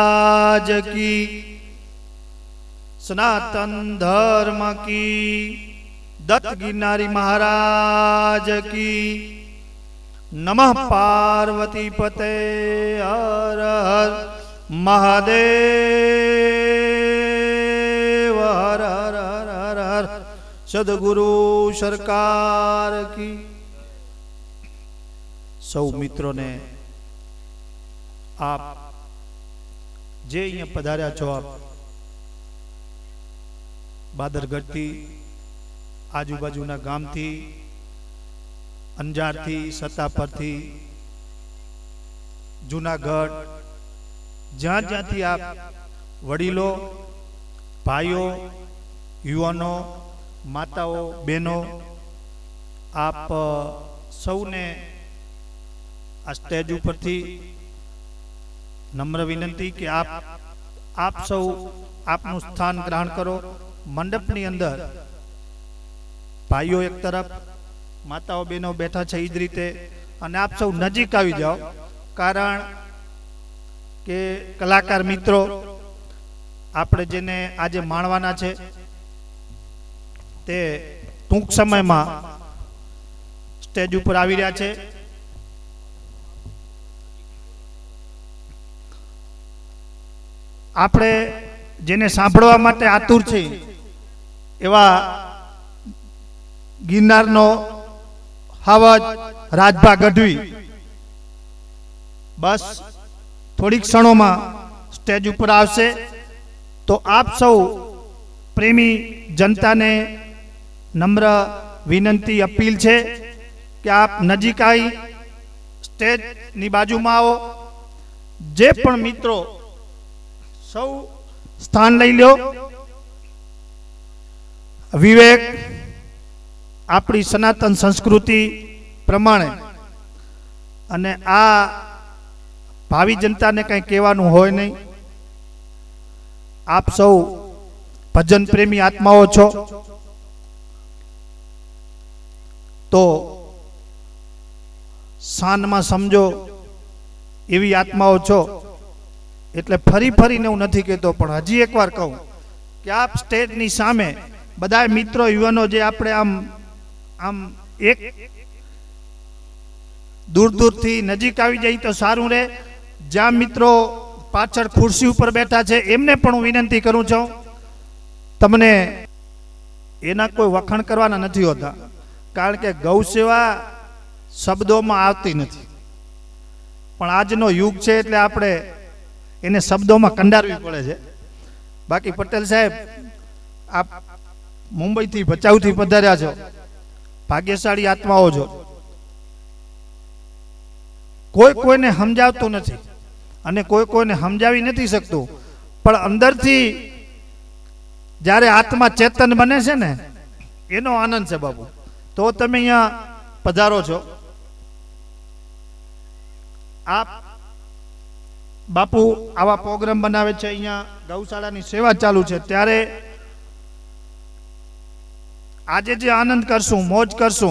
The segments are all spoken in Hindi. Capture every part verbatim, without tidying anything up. राज की, सनातन धर्म की, दत्त गिरनारी महाराज की। नमः पार्वती पते हर हर महादेव। हर हर हर हर हर सदगुरु सरकार की। सौ मित्रों ने आप जे अहीं पधार्या छो, आप बादरगढ़ थी, आजूबाजूना गाम थी, अंजार थी, सतापर थी, जूनागढ़, जहाँ जहाँ थी आप वडीलों, भाइयों, युवानों, माताओं, बहनों, आप सबने आ स्टेज पर थी नम्र विनती कि आप आप सब आपनु स्थान ग्रहण करो। मंडपनी अंदर भाईओ एक तरफ, माताओ बहनों बैठा छे, ईज रीते अने आप सब नजीक आवी जाओ, कारण के कलाकार मित्रों आपणे जेने आजे माणवाना छे ते टूंक समयमां स्टेज उपर आवी रह्या छे। आपणे जेने सांभळवा माटे आतुर छे एवा गिरनार नो हवज राजभा गढ़वी बस थोड़ी क्षणों में स्टेज पर आवशे। तो आप सब प्रेमी जनता ने नम्र विनती अपील है कि आप नजीक आई स्टेज नी बाजू में आओ। जे पण मित्रों सौ स्थान लई लो। विवेक आपनी सनातन संस्कृति प्रमाण अने आ भावी जनता ने कहीं कहवानु होय नहीं। आप सौ भजन प्रेमी आत्माओ छो, तो शान में समझो एवी आत्माओ छो। एटले फरी फरी ने हूँ नहीं कहते, पण हजी एक बार कहूँ कि आप स्टेज नी सामे बधाय मित्रों युवानों जे आपणे आम आम एक दूर दूर थी नजीक आवी जाए तो सारू रहे। ज्या मित्रों पाछळ खुर्सी उपर बैठा छे एमने पण हूँ विनती करूँ छूँ, तमने एना कोई वखाण करवाना नथी होता, कारण के गौसेवा शब्दों में आवती नथी, पण आजनो युग छे एटले आपणे एने शब्दों में कंडारवी पड़े छे। बाकी पटेल साहेब आप मुंबई थी भचाऊ थी पधार्या छो, भाग्यशाળી आत्माओ छो। कोई कोई ने समझावतु नथी अने कोई कोई ने समझावी नथी सकतु, पण अंदर थी जारे आत्मा चेतन बने छे ने एनो आनंद छे बाबू। तो तमे अहींया पधारो छो। आप बापू आवा प्रोग्राम बनावे छे, अहींया गौशालानी सेवा चालू छे, त्यारे आजे जे आनंद करशू, मौज करशू,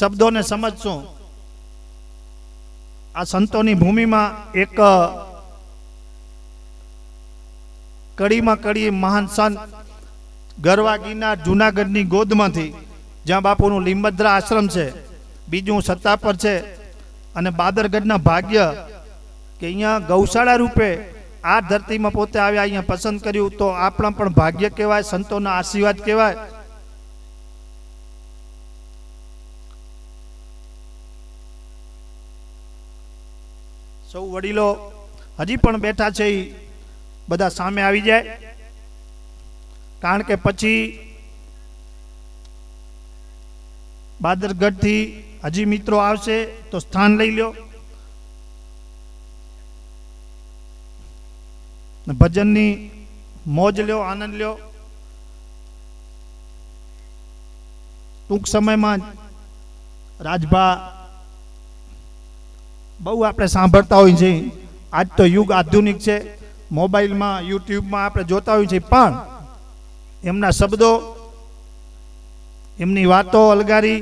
शब्दों ने समझशू। आ संतोनी भूमि में एक कड़ी में कड़ी महान संत गरवा गिरनार जूनागढ़ की गोद में थी, ज्यां बापूनु लींबद्रा आश्रम है, बीजू सत्तापर है अने बादरगढ़ भाग्य के अहींया गौशाला रूपे आ धरती में पोते आव्या, अहींया पसंद कर्यु, तो आपणा पण भाग्य कहेवाय, संतोना आशीर्वाद कहेवाय। सौ वडीलो हजी पण बैठा छे ई बधा सामे आवी जाय, कारण के पछी बादरगढ़ थी हजी मित्रों आवशे तो स्थान लई लो। भजन नी मौज लो, आनंद लो। टूंक समय में राजभा बहु आपणे सांभळता होय छे। आज तो युग आधुनिक है, मोबाइल में यूट्यूब में आपणे जोता होय छे, पण एमना शब्दों एमनी वातो अलगारी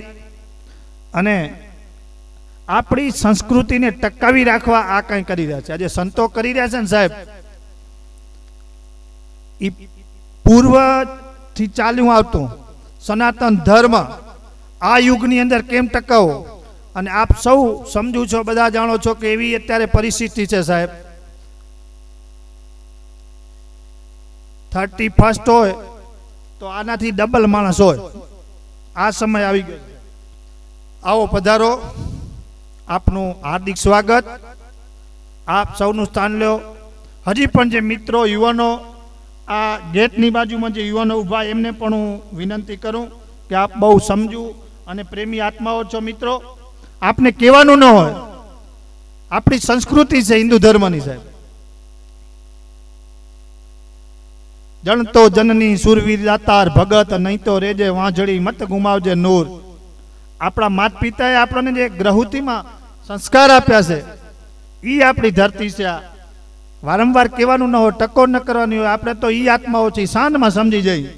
अने आपणी संस्कृतिने टकावी राखवा आ काई करी रह्या छे। आज संतो करी रह्या छे ने साहेब, ई पूर्वथी चाल्युं आवतुं सनातन धर्म आ युगनी अंदर केम टकावो, अने आप सौ समजू छो, बधा जाणो छो के एवी अत्यारे परिस्थिति छे साहेब। थर्टी फर्स्ट होय तो आनाथी डबल माणस होय। आ समय आवी गयो। आओ पधारो, आपनु हार्दिक स्वागत, आप सौनु स्थान लो। हजी पण जे मित्रों युवानो आ गेटनी बाजुमां जे युवानो ऊभा एमने पण हुं विनंती करूं कि आप बहु समजू अने प्रेमी आत्माओ छो मित्रों। आपने कहेवानुं न होय, आपणी संस्कृति छे हिंदू धर्मनी साहेब। जन तो जननी सुरवीर दातार भगत, नहीं तो रेजे वांझड़ी मत गुमावजे नूर। अपना माता पिताए आपने जे ग्रहुति में संस्कार आप्या छे, ई आपणी धरती छे। वारंवार कहेवानुं न होय, टको न करवानी होय। आपणे तो ई आत्माओ छे, शान में समझी जई,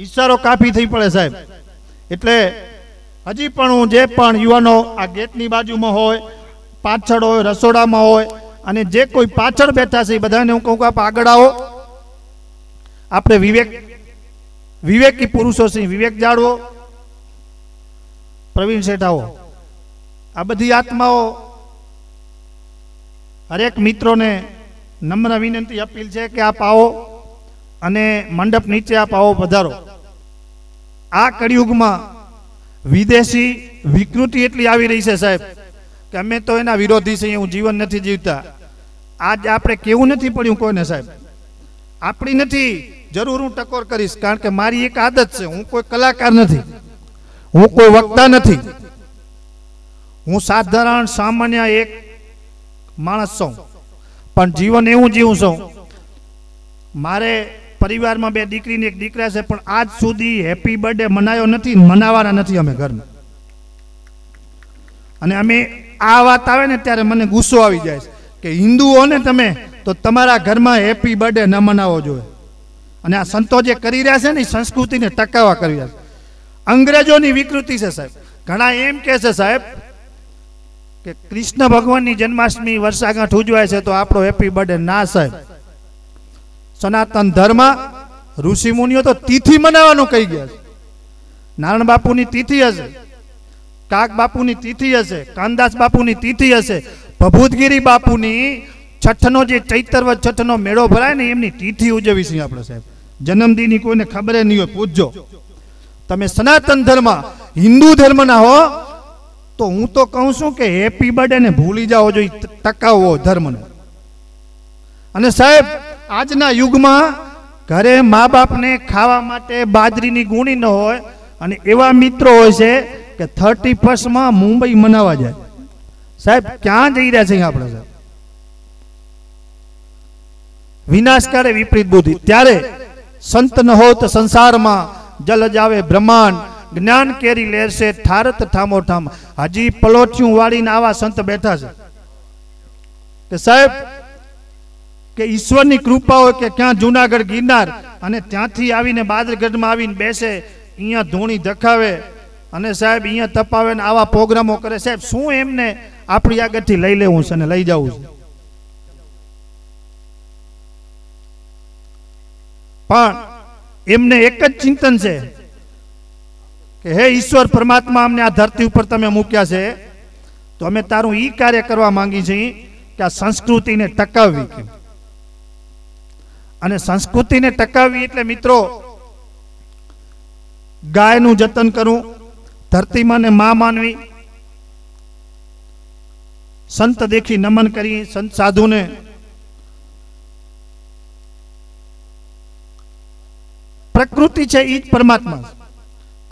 ईशारो काफी थई पड़े साहेब। एटले हजी पण हुं जे पण युवानो आ गेटनी बाजुमां होय, पाछळ होय, रसोडामां होय, अने जे कोई पाछळ बेठा छे, बधाने हुं कहूं कि आप आगळ आवो। आपने विवेक विवेकी पुरुषों से विवेक जाड़वो। प्रवीण सेठाओ, आ बधी आत्माओं हरेक मित्रों ने नम्र विनंती अपील है कि आप आओ अने मंडप नीचे आप आओ, पधारो। आ कलियुग में विदेशी विकृति एटली आवी रही है साहेब कि अमे तो एना विरोधी छे, हूँ जीवन नहीं जीवता। आज आपणे केवुं नहीं पड्युं कोईने साहेब, आपणी नहीं जरूर। हूँ टकोर करीश, कारण के मारी एक आदत है। हूँ कोई कलाकार नहीं, हूँ कोई वक्ता नहीं, हूँ साधारण सामान्य एक मानस छूं, पण जीवन एवं जीवुं छूं। मारे परिवार में बे दीकरी ने एक दीकरा छे, पण आज सुधी हेपी बर्थडे मनायो नहीं, मनावाना नहीं अमे घर में। अने अमे आ वात आवे ने त्यारे मने गुस्सो आवी जाय छे कि हिंदुओं ने तमे तो तमारा घर में हेपी बर्थडे न मनावो जोईए। अने आ संतो जे करी रह्या छे ने संस्कृति ने टकावा करी रह्या छे। अंग्रेजों की विकृति है साहेब। घणा एम कहे छे साहेब कि कृष्ण भगवान की जन्माष्टमी वर्षागांठ उजवाय छे तो आपणो हेपी बर्थडे ना साहेब। सनातन धर्म ऋषि मुनिओ तो तिथि मनाववानुं कही गया छे। नारायण बापू की तिथि हशे, काक बापू की तिथि हशे, कानदास बापू की तिथि हशे, भभूतगिरी बापू की छठनो जे चैतरव छठनो मेड़ो भराय ने एमनी तिथि उजवी छे आपणे साहेब। जन्मदिन कोईने खबर नहीं होय, पूछजो। तमे सनातन धर्म हिंदू धर्म ना हो तो हूँ तो कहूं छूं कि हेपी बर्थडे ने भूली जाओ जो, टकावो धर्म ने। अने साहेब आजना युग में घरे माँ बाप ने खावा माटे बाजरी नी गुणी न होय, अने एवा मित्रों होय छे के थर्टी फर्स्ट में मुंबई मनावा जाए। साहेब क्या जई रह्या छे आपणे साहेब? विनाशकारी विपरीत बुद्धि। त्यारे संत न हो तो संसार में जल जावे ब्रह्मांड, ज्ञान केरी लेर से थारत थामो थाम। हजी पलोटियूं वाली आवा संत बैठा छे के साहेब के ईश्वर की कृपा हो के क्या जूनागढ़ गिरनार अने त्यांथी आवीने बादरगढ़ में आवीने बेसे, इया धूणी धखावे अने साहेब इया तपावे ने आवा प्रोग्रामो करे। साहेब शुं एमने आपणी आगळथी लई लेवुं छे ने लई जावुं छे? पण एमने एक ज चिंतन छे कि हे ईश्वर परमात्मा, अमने आ धरती पर तमे मूक्या छे तो अमे तारुं ई कार्य करवा मांगी छे कि आ संस्कृति ने टकाववी के। अने संस्कृति ने टकाववी एटले मित्रों गायनुं जतन करवुं, धरती माने मां मानवी, संत देखी नमन करी, संत साधु ने प्रकृति है ईज परमात्मा।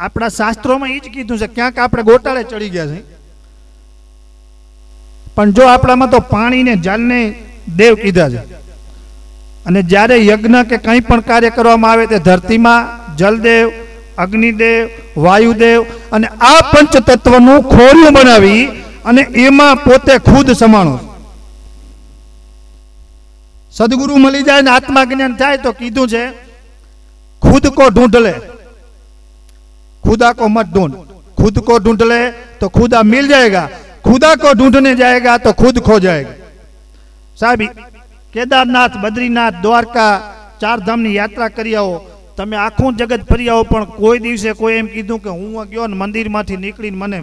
अपना शास्त्रों में ईज कीधु क्या अपने घोटाळे चढ़ी गया है, पण जो अपना में तो पानी ने जल ने देव कीधा है। अने ज्यारे यज्ञ के कई पण कार्य करवामां आवे ते धरती में जलदेव, अग्निदेव, वायुदेव अने आ पंच तत्वनुं खोरियुं बनावी अने एमां पोते खुद समाणो। सदगुरु मळी जाय ने आत्मज्ञान थाय तो कीधुं छे खुद को ढूंढ ले, खुदा को मत ढूंढ। खुद को ढूंढ ले तो खुदा मिल जाएगा, खुदा को ढूंढने जाएगा तो खुद खो जाएगा। साहब केदारनाथ बद्रीनाथ द्वारका चार धाम की यात्रा करी आओ, तमे आखू जगत फरी आओ, पण कोई दिवसे कोई एम कीधुं के हूँ गयो ने मंदिर मांथी निकळीने मने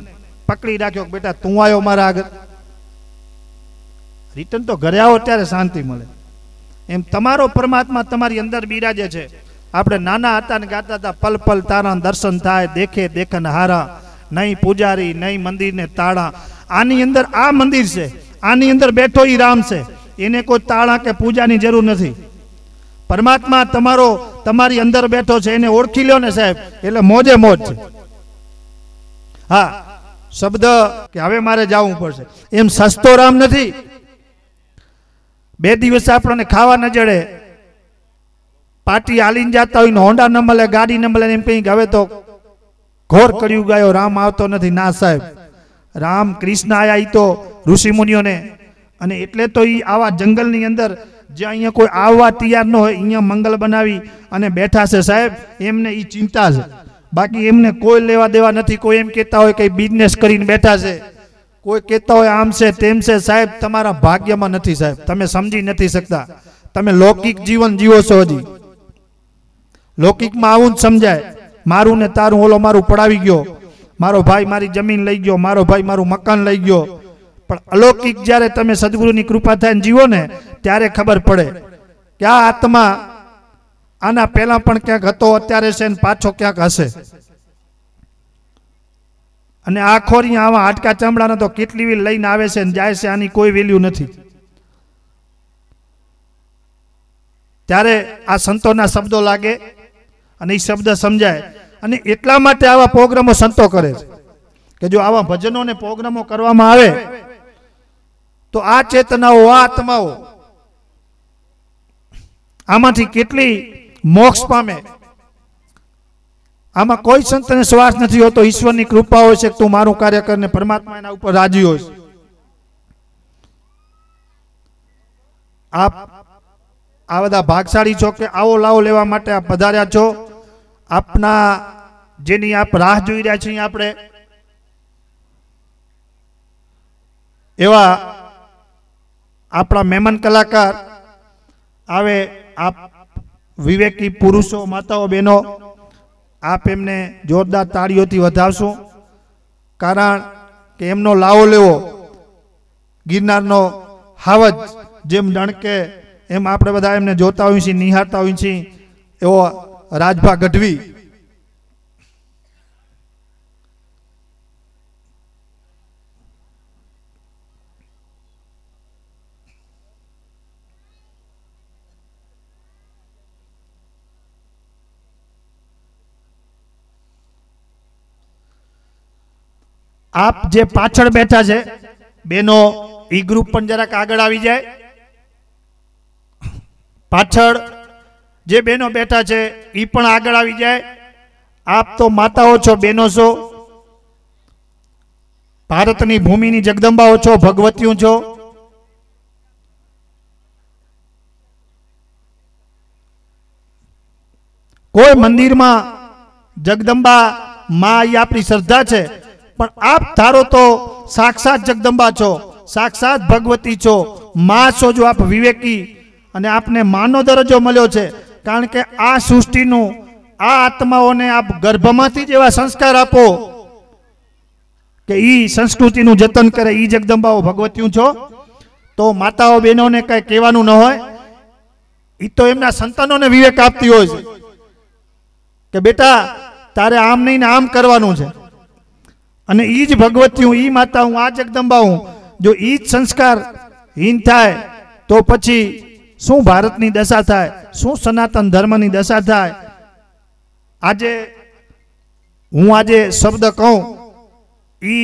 पकड़ी राख्यो के बेटा तू आयो मारा आगे, रिटर्न तो घरे आओ त्यारे शांति मळे। एम तमारो परमात्मा तमारी अंदर बिराजे छे। आपणे नाना हता ने गाता था पल पल तारा दर्शन थाय देखे देखन हारा, नहीं पुजारी नहीं मंदिर ने ताड़ा। आनी अंदर आ मंदिर से आनी अंदर बैठो ही राम से, इन्हें कोई ताड़ा के पूजा की जरूर नहीं। परमात्मा तमारो तमारी अंदर बैठो छे, इन्हें ओळखी लो ने साहेब एटले मोजे मोज छे। हाँ शब्द के हवे मारे जावुं पड़शे, एम सस्तो राम नहीं। बे दिवस आपणे खावा न जड़े, पार्टी हालीने जाता होय ने होंडा न मळे गाड़ी न मळे, एम कहीं हवे तो घोर कलियुग आयो राम आवतो नथी। ना साहेब राम कृष्ण आया ई तो ऋषि मुनिओ ने, अने एटले तो ई आवा जंगलनी अंदर जे अहींया कोई आववा तैयार न होय अहींया मंगल बनावी अने बैठा छे। साहेब एमने ई चिंता छे, बाकी एमने कोई लेवा देवा नथी। कोई एम कहेता होय के बिजनेस करीने बैठा छे, कोई कहेता होय आम छे तेम छे। साहेब तमारा भाग्यमां नथी साहेब, तमे समजी नथी सकता। तमे लौकिक जीवन जीवो छो, हजी लौकिक मां आवुं समजाय। मारू ने तारू ओलो मारू पड़ावी गयो, मारो भाई मारी जमीन लई गयो, मारो भाई मारू मकान लई गयो। पर अलौकिक जयरे तमे सदगुरु नी कृपा थाय जीवो ने त्यारे खबर पड़े कि आ आत्मा आना पहेला पण क्यांक हतो, अत्यारे छे ने पाछो क्यांक हशे। अने आ खोरी आवा हाटका चमड़ाना तो केटली वी लईने आवे छे ने जाय छे, आनी कोई वेल्यू नथी। त्यारे आ संतोना शब्दो लागे अने शब्द समझाय, अने एटला माटे आवा प्रोग्रामो संतो करे कि जो आवा भजनों ने प्रोग्रामो करवामां आवे तो आ चेतनाओ आ आत्माओ आमांथी केटली मोक्ष पामे। आमां कोई संतने स्वार्थ नथी होतो, ईश्वरनी कृपा होय छे। तू मारू कार्य करने परमात्मा एना उपर राजी होय। आप आ बधा भागशाड़ी छो के आवो लावो लेवा माटे आप पधार्या छो। अपना जेनी आप राह जोई रह्या छीए आपणे एवा आपणा मेहमान कलाकार आवे। आप विवेकी पुरुषो माताओ बहनों आप एमने जोरदार ताड़ीओथी वधावशो, कारण के एमनो लावो लेवो गिरनारनो हावज जेम डणके एम आप बधा एमने जोता हुई छी, निहारता हुई छी। एवो राजभा गढ़वी आप जे पाछळ बैठा छे बेनो ई ग्रुप पण जरा आगळ आवी जाय। पाछड़ जे बहनों बैठा है ई पण आगळ आवी जाए। आप तो माताओ छो, बहनों छो, भारतनी भूमिनी जगदंबाओ छो, भगवतीओ छो। कोई मंदिर में जगदंबा मां ई आपणी श्रद्धा है, पण आप थारो तो साक्षात जगदंबा छो, साक्षात भगवती छो, मां छो। जो आप विवेकी अने आपने मानो दरजो मळ्यो छे, कारण के आ सृष्टिनु आ आत्माओने आप गर्भमांथी जेवा संस्कार आपो के ई संस्कृतिनु जतन करे। ई जगदंबाओ भगवतीओ छो, तो माताओ बहनोने काई कहेवानुं न होय। ई तो एमना संतानोने विवेक आपती होय छे के बेटा तारे आम नहीं ने आम करवानुं छे। अने ई ज भगवतीओ ई माताओ आ जगदंबाओ जो ई ज संस्कार हीन थाय तो पछी शू भारत नी दशा थाय, शू सनातन धर्म नी दशा थाय। आजे हूँ आजे शब्द कहूं ई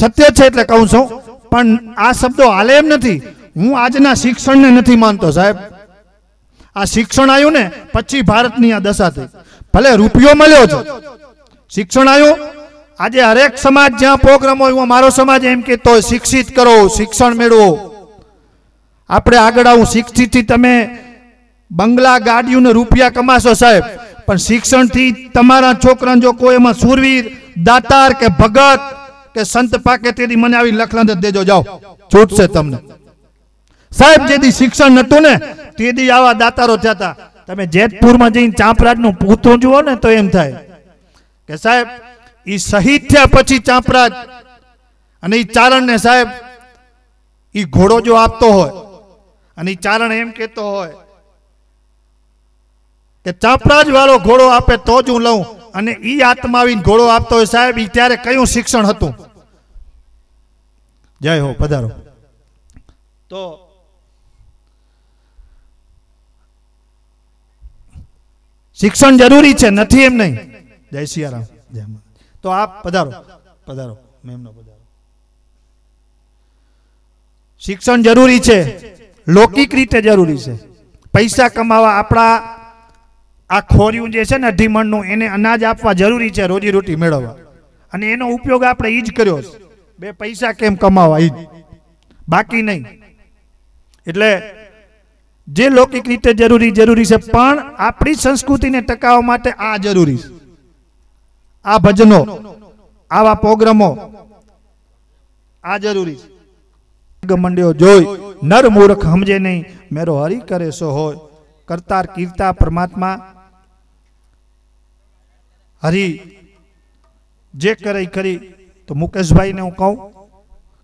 सत्य छे एटले कहूं छूं, पण आ शब्दों हाले एम नथी। हूँ आजना शिक्षण ने नथी मानतो साहेब। आ शिक्षण आयु ने पछी भारत नी आ दशा थी। भले रूपियो मळ्यो छे, शिक्षण आयु। आज हरेक समाज ज्यां प्रोग्राम हो मारो समाज एम कहते तो शिक्षित करो, शिक्षण मेळवो। आपणे आगळ आवुं। शिक्षितथी तमे बंगला गाड़ियों ने रूपिया कमाशो साहेब, पण शिक्षण थी तमारा छोकराने जो कोई एमां सूरवीर दातार के भगत के संत पाके तेरी मने आवी लखलंद देजो जाओ छूट से तमने साहेब जेदी शिक्षण नतु ने तेदी आवा दातारो थयाता तमे जेतपुर में जईने चांपराजनु पूतो जुओ ने तो एम थाय के साहेब ई शहीद थया पछी चांपराज अने ई चारण ने साहेब ई घोड़ो जो आपतो होय अने ई चारण एम कहतो होय के चांपराज वालो घोड़ो आपे तो ज हूँ लऊं अने ई आत्मा आवीने घोड़ो आपतो होय साहेब ई त्यारे कयुं शिक्षण हतुं जय हो पधारो। तो शिक्षण जरूरी है नथी एम नहीं। जय सियाराम जय। तो आप पधारो पधारो मेम नो पधारो। शिक्षण जरूरी है लौकिक रीते जरूरी है पैसा कमावा अपना आ खोरियूं जे छे ने ढीमणनु एने अनाज आपवा जरूरी है रोजी रोटी मेळववा अने एनो उपयोग आपणे ई ज कर्यो बे पैसा केम कमावा ई बाकी नहीं। एटले जे लौकिक रीते जरूरी जरूरी छे पण आपणी संस्कृति ने टकाववा माटे आ जरूरी छे। आ भजनो आवा प्रोग्रामो आ जरूरी छे। गमंडियो जोई नर मूर्ख समझे नहीं मेरो हरि करे सो होय करतार कीर्ता परमात्मा हरि जे करे करी। तो मुकेश भाई ने हूँ कहूँ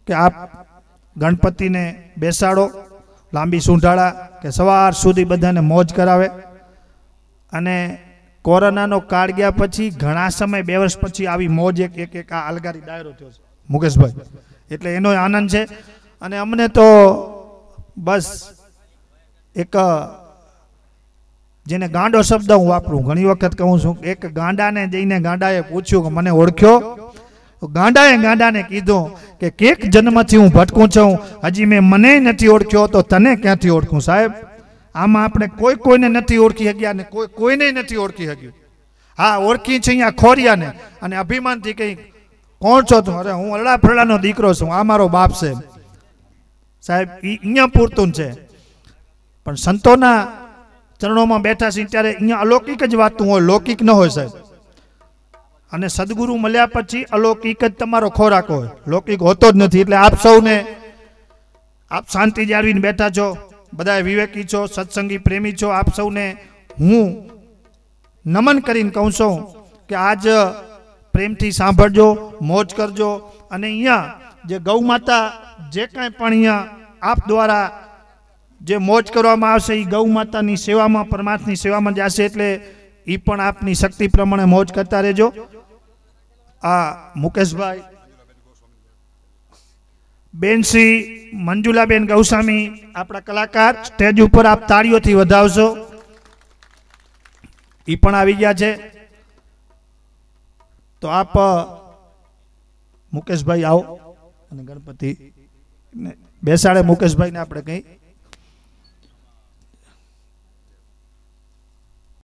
कि आप गणपति ने बेसाड़ो लांबी सूंढाड़ा के सवार सुधी बधाने मौज करावे। अने कोरोना नो काळ गया पछी घणा समय बे वर्ष पछी आवी मौज एक एक, एक आ अलगारी दायरो थयो छे मुकेश भाई एटले एनो आनंद छे। अने अमने तो बस एक जेने गांडो शब्द हूँ वापरू घणी वखत कहूँ छूं एक गांडा ने जईने गांडाए पूछ्यु के मने ओळख्यो। गांडाए गांडा ने कीधुं के केक जन्मथी हूँ भटकूं छूं हजी मैं मने नथी ओळख्यो तो तने क्यांथी ओळखूं। साहेब आमां आपणे कोई कोईने नथी ओळखी हग्या ने कोई कोईने नथी ओळखी हग्युं। हाँ ओळखी छे अहींया खोरियाने अने अभिमानथी कहीं कोण छो तूं अरे हूँ अरड़ा फरड़ानो दीकरो छूं आ मारो बाप छे। साहेब ई अहींया पूरतुं छे पण संतोना चरणों में बैठा सी त्यारे अहींया अलौकिक ज वातुं होय लौकिक न होय साहेब। अने सदगुरु मल्या पछी अलौकिक ज तमारो खोराक होय लौकिक होतो ज नथी। एटले आप सौने आप शांति जाळवीने बैठा छो बधाय विवेकी छो सत्संगी प्रेमी छो आप सौने हूँ नमन करीने कहूँ छूं के आज प्रेमथी सांभळजो मौज करजो। अने अहींया जे गौ माता जे कांई पण अहींया आप द्वारा जे मौज करवामां आवशे ई गौ मातानी सेवामां परमात्मानी सेवामां जाशे एटले ई पण आपनी शक्ति प्रमाणे मौज करता रहेजो। आ मुकेश भाई बेनसी मंजुलाबेन गौस्वामी आपड़ा कलाकार स्टेज पर आप ताड़ियों थी वधावशो ई पण आवी गया छे। तो आप मुकेश भाई आओ गणपति बेसाड़े मुकेश भाई ने आपणे कहीं